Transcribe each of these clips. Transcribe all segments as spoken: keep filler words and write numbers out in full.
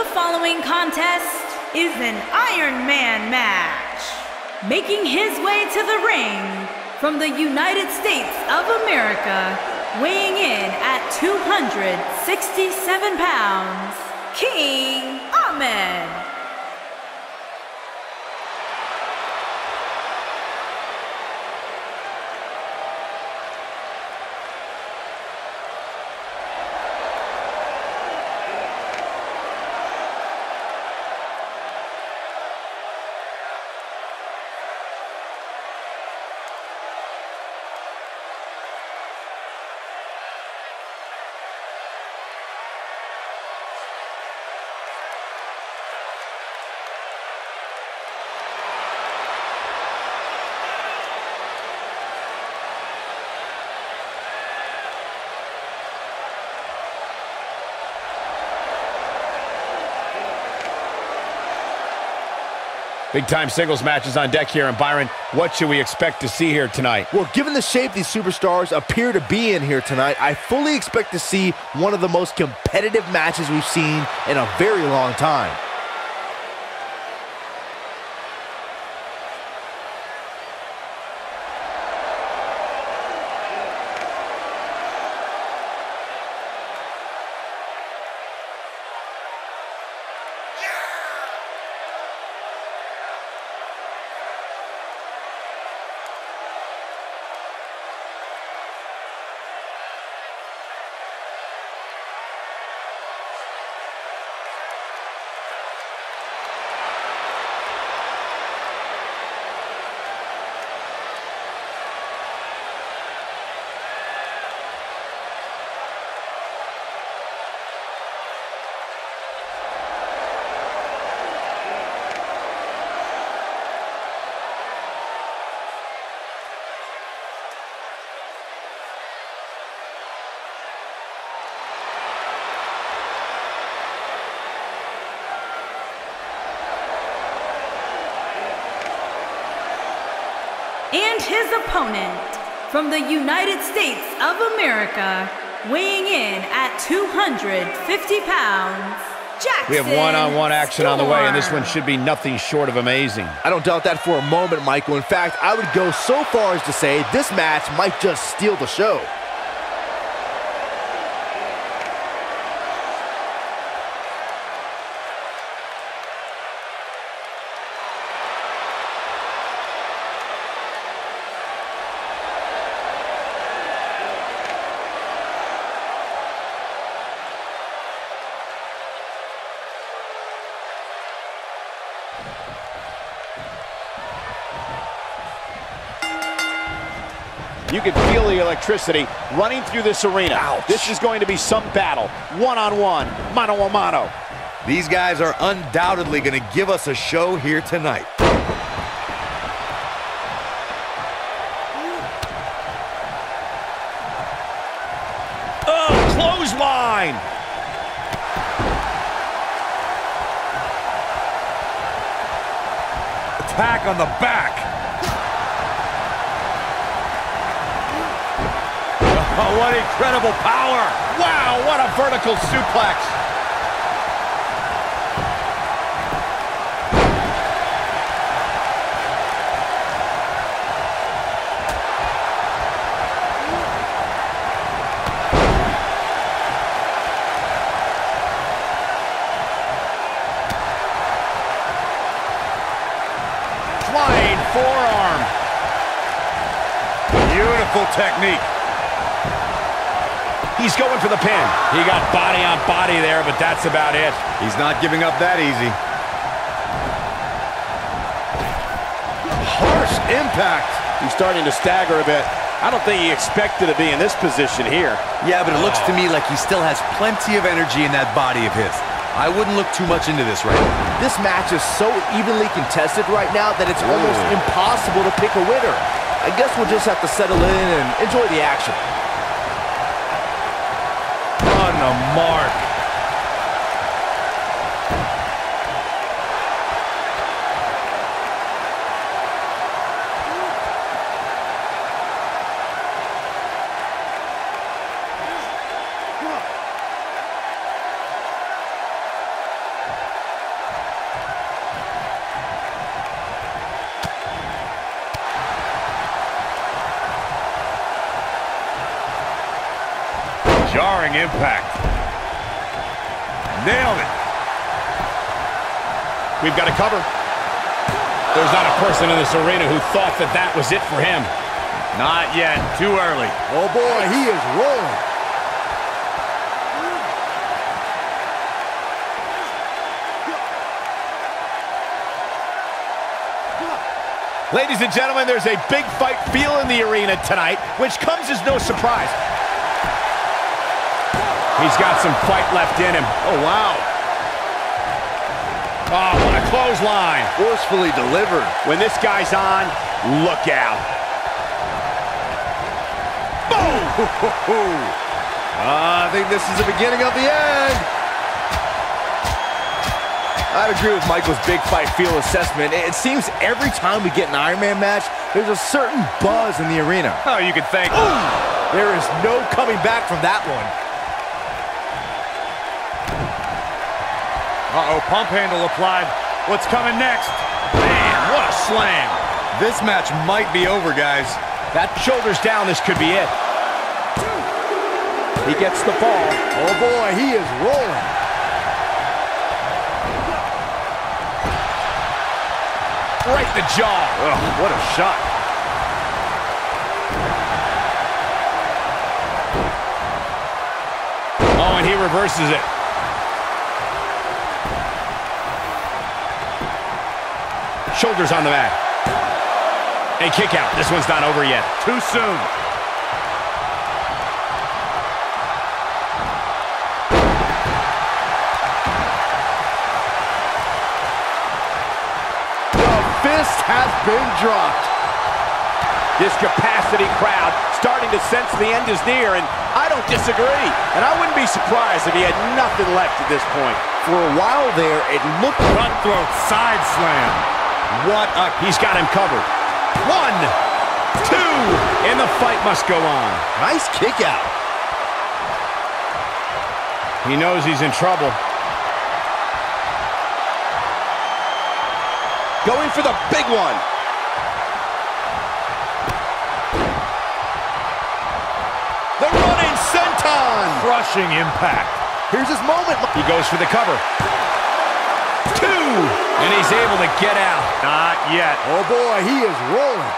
The following contest is an Iron Man match. Making his way to the ring from the United States of America, weighing in at two hundred sixty-seven pounds, King Ahmed. Big-time singles matches on deck here. And Byron, what should we expect to see here tonight? Well, given the shape these superstars appear to be in here tonight, I fully expect to see one of the most competitive matches we've seen in a very long time. And his opponent, from the United States of America, weighing in at two hundred fifty pounds, Jackson. We have one-on-one action on the way, and this one should be nothing short of amazing. I don't doubt that for a moment, Michael. In fact, I would go so far as to say this match might just steal the show. You can feel the electricity running through this arena. Ouch. This is going to be some battle, one-on-one, mano-a-mano. These guys are undoubtedly going to give us a show here tonight. Oh, clothesline! Attack on the back. Oh, what incredible power! Wow, what a vertical suplex! Flying forearm! Beautiful technique. He's going for the pin. He got body on body there, but that's about it. He's not giving up that easy. Harsh impact. He's starting to stagger a bit. I don't think he expected to be in this position here. Yeah, but it looks to me like he still has plenty of energy in that body of his. I wouldn't look too much into this right now. This match is so evenly contested right now that it's Ooh. almost impossible to pick a winner. I guess we'll just have to settle in and enjoy the action. The mark. Jarring impact. Nailed it. We've got a cover. There's not a person in this arena who thought that that was it for him. Not yet. Too early. Oh, boy, he is rolling. Ladies and gentlemen, there's a big fight feel in the arena tonight, which comes as no surprise. He's got some fight left in him. Oh, wow. Oh, what a clothesline. Forcefully delivered. When this guy's on, look out. Boom! uh, I think this is the beginning of the end. I'd agree with Michael's big fight feel assessment. It seems every time we get an Iron Man match, there's a certain buzz in the arena. Oh, you can thank me. There is no coming back from that one. Uh-oh, pump handle applied. What's coming next? Man, what a slam. This match might be over, guys. That shoulder's down, this could be it. He gets the fall. Oh, boy, he is rolling. Right the jaw. Ugh, what a shot. Oh, and he reverses it. Shoulders on the mat. A kick out. This one's not over yet. Too soon. Has been dropped. This capacity crowd starting to sense the end is near, and I don't disagree. And I wouldn't be surprised if he had nothing left at this point. For a while there, it looked front throat side slam. What a... He's got him covered. One, two, and the fight must go on. Nice kick out. He knows he's in trouble. Going for the big one. The running senton. Crushing impact. Here's his moment. He goes for the cover. Two. And he's able to get out. Not yet. Oh, boy, he is rolling.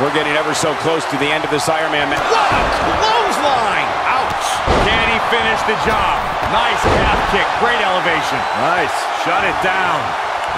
We're getting ever so close to the end of this Iron Man match. What a clothesline! Ouch! Can he finish the job? Nice calf kick, great elevation. Nice. Shut it down.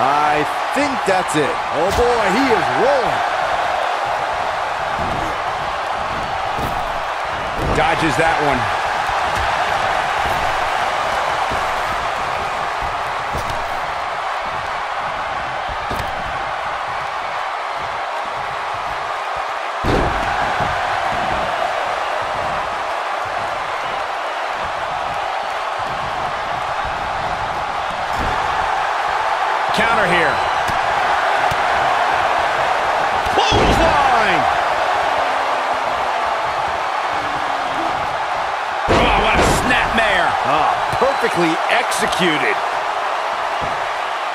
I think that's it. Oh boy, he is rolling. Dodges that one. Counter here. Clothesline! Oh, what a snapmare. Oh, perfectly executed.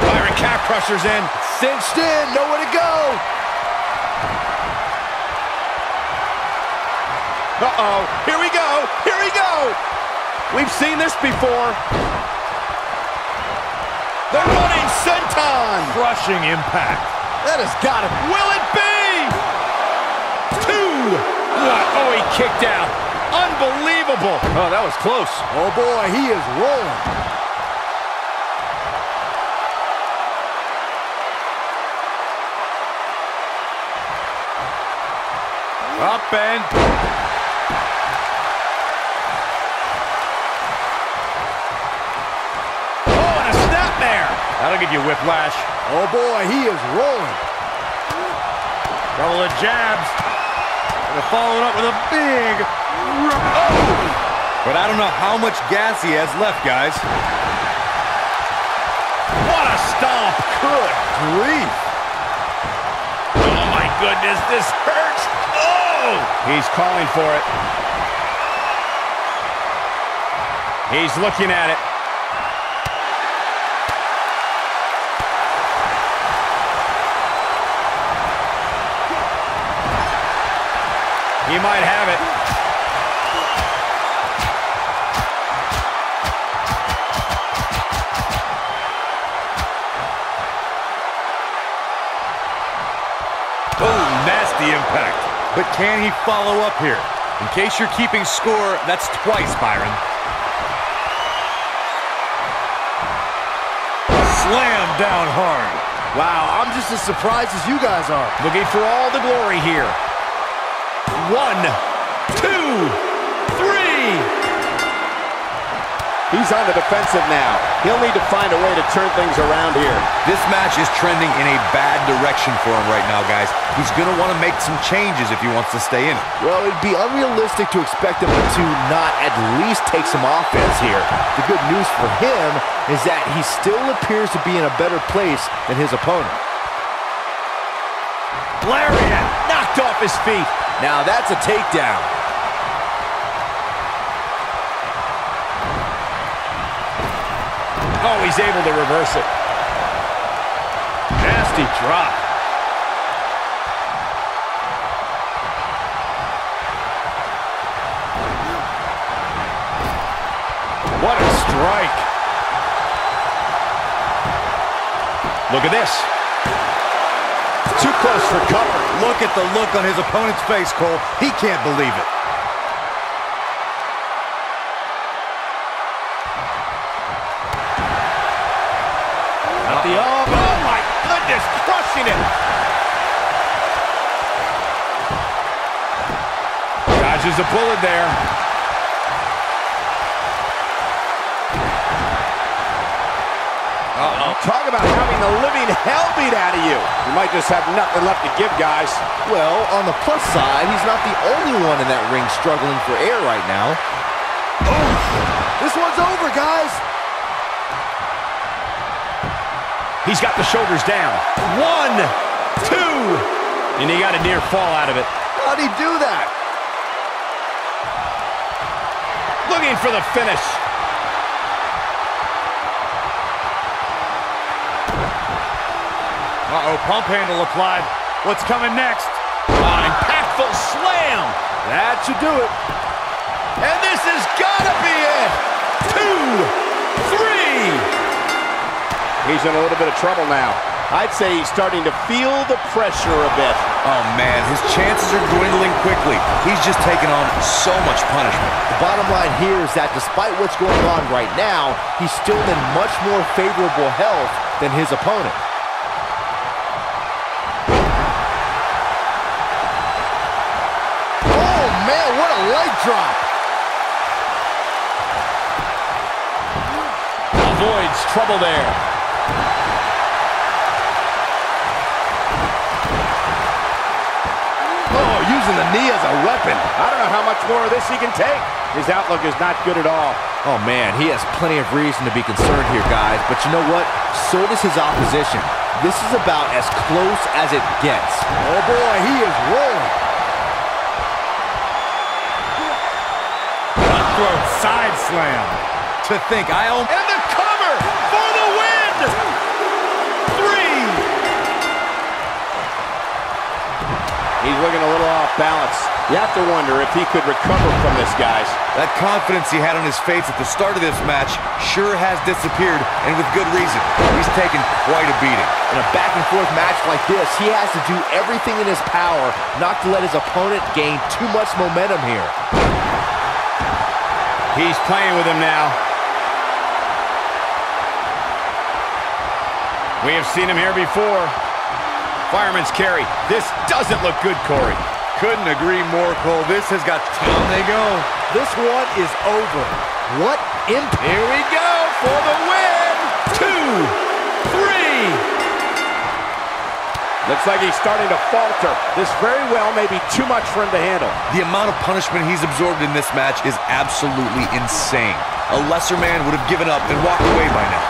Byron Cap Crusher's in. Cinched in, nowhere to go. Uh-oh, here we go, here we go. We've seen this before. The running senton. Crushing impact. That has got it. Will it be? Two. What? Oh, he kicked out. Unbelievable. Oh, that was close. Oh, boy, he is rolling. Up and... That'll give you whiplash. Oh, boy, he is rolling. Couple of jabs. And following up with a big... Oh! But I don't know how much gas he has left, guys. What a stomp. Good grief. Oh, my goodness, this hurts. Oh! He's calling for it. He's looking at it. He might have it. Oh, nasty impact. But can he follow up here? In case you're keeping score, that's twice, Byron. Slam down hard. Wow, I'm just as surprised as you guys are. Looking for all the glory here. One, two, three. He's on the defensive now. He'll need to find a way to turn things around here. This match is trending in a bad direction for him right now, guys. He's going to want to make some changes if he wants to stay in it. Well, it'd be unrealistic to expect him to not at least take some offense here. The good news for him is that he still appears to be in a better place than his opponent. Lariat knocked off his feet. Now that's a takedown. Oh, he's able to reverse it. Nasty drop. What a strike. Look at this. Too close for cover. Look at the look on his opponent's face, Cole. He can't believe it. Not the arm. Oh, my goodness, crushing it. Dodges a bullet there. Uh-oh. Talk about having the living hell beat out of you. You might just have nothing left to give, guys. Well, on the plus side, he's not the only one in that ring struggling for air right now. Oh, this one's over, guys. He's got the shoulders down. One, two. And he got a near fall out of it. How'd he do that? Looking for the finish. Uh-oh, pump handle applied. What's coming next? An impactful slam. That should do it. And this has got to be it. Two, three. He's in a little bit of trouble now. I'd say he's starting to feel the pressure a bit. Oh, man, his chances are dwindling quickly. He's just taking on so much punishment. The bottom line here is that despite what's going on right now, he's still in much more favorable health than his opponent. Drop. Avoids trouble there. Oh, using the knee as a weapon. I don't know how much more of this he can take. His outlook is not good at all. Oh, man, he has plenty of reason to be concerned here, guys. But you know what? So does his opposition. This is about as close as it gets. Oh, boy, he is rolling. Side slam. To think I own. And the cover for the win. Three. He's looking a little off balance. You have to wonder if he could recover from this, guys. That confidence he had on his face at the start of this match sure has disappeared, and with good reason. He's taken quite a beating. In a back-and-forth match like this, he has to do everything in his power not to let his opponent gain too much momentum here. He's playing with him now. We have seen him here before. Fireman's carry. This doesn't look good, Corey. Couldn't agree more, Cole. This has got... Down they go. This one is over. What impact. Here we go for the win. Two, three. Looks like he's starting to falter. This very well may be too much for him to handle. The amount of punishment he's absorbed in this match is absolutely insane. A lesser man would have given up and walked away by now.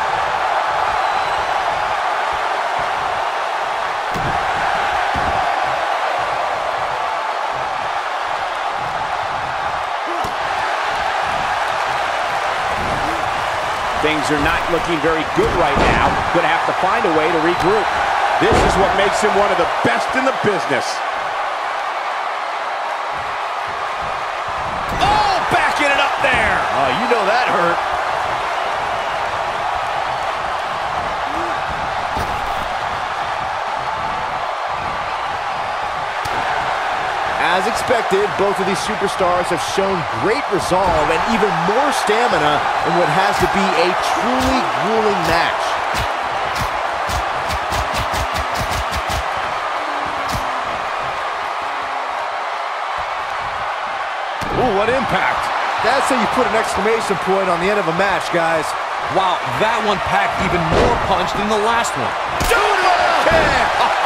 Things are not looking very good right now. Gonna have to find a way to regroup. This is what makes him one of the best in the business. As expected, both of these superstars have shown great resolve and even more stamina in what has to be a truly grueling match. Ooh, what impact. That's how you put an exclamation point on the end of a match, guys. Wow, that one packed even more punch than the last one. Doodle kick!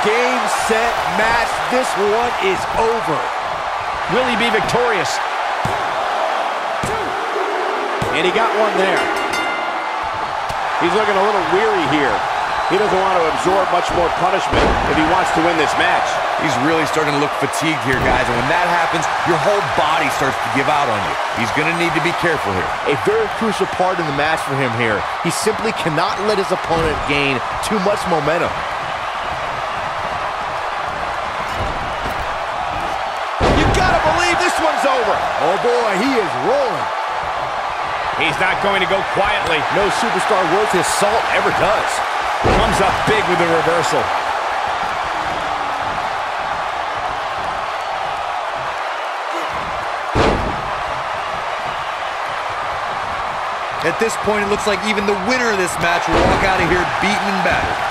Game, set, match. This one is over. Will he be victorious? And he got one there. He's looking a little weary here. He doesn't want to absorb much more punishment if he wants to win this match. He's really starting to look fatigued here, guys. And when that happens, your whole body starts to give out on you. He's going to need to be careful here. A very crucial part in the match for him here. He simply cannot let his opponent gain too much momentum. This one's over. Oh, boy, he is rolling. He's not going to go quietly. No superstar worth his salt ever does. Comes up big with the reversal. At this point, it looks like even the winner of this match will walk out of here beaten and battered.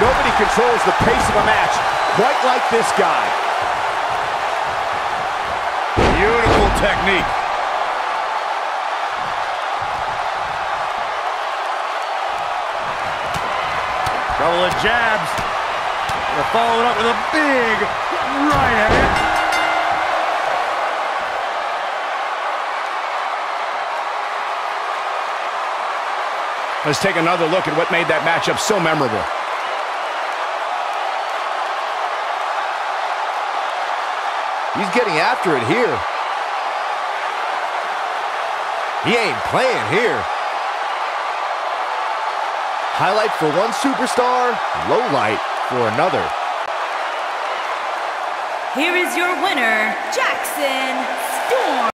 Nobody controls the pace of a match quite like this guy. Beautiful technique. Couple of jabs. Gonna follow it up with a big right hand. Let's take another look at what made that matchup so memorable. He's getting after it here. He ain't playing here. Highlight for one superstar, low light for another. Here is your winner, Jackson Storm.